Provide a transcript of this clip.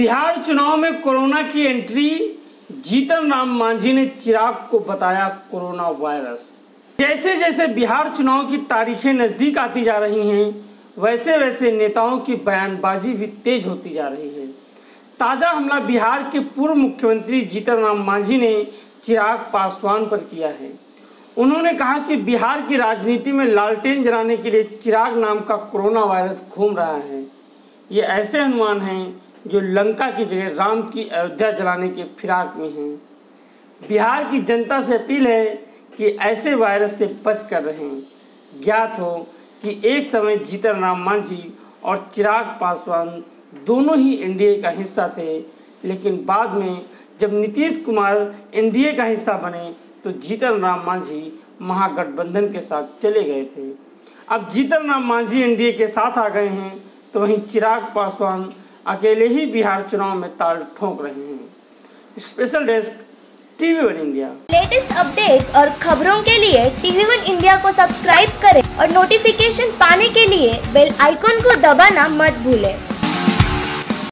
बिहार चुनाव में कोरोना की एंट्री, जीतन राम मांझी ने चिराग को बताया कोरोना वायरस। जैसे जैसे बिहार चुनाव की तारीखें नज़दीक आती जा रही हैं, वैसे वैसे नेताओं की बयानबाजी भी तेज होती जा रही है। ताज़ा हमला बिहार के पूर्व मुख्यमंत्री जीतन राम मांझी ने चिराग पासवान पर किया है। उन्होंने कहा कि बिहार की राजनीति में लालटेन जलाने के लिए चिराग नाम का कोरोना वायरस घूम रहा है। ये ऐसे हनुमान हैं जो लंका की जगह राम की अयोध्या जलाने के फिराक में हैं। बिहार की जनता से अपील है कि ऐसे वायरस से बच कर रहें। ज्ञात हो कि एक समय जीतन राम मांझी और चिराग पासवान दोनों ही NDA का हिस्सा थे, लेकिन बाद में जब नीतीश कुमार NDA का हिस्सा बने तो जीतन राम मांझी महागठबंधन के साथ चले गए थे। अब जीतन राम मांझी NDA के साथ आ गए हैं, तो वहीं चिराग पासवान अकेले ही बिहार चुनाव में ताल ठोंक रहे हैं। Special desk, TV one India. Latest update और खबरों के लिए टीवी वन इंडिया को सब्सक्राइब करें और नोटिफिकेशन पाने के लिए बेल आइकॉन को दबाना मत भूलें।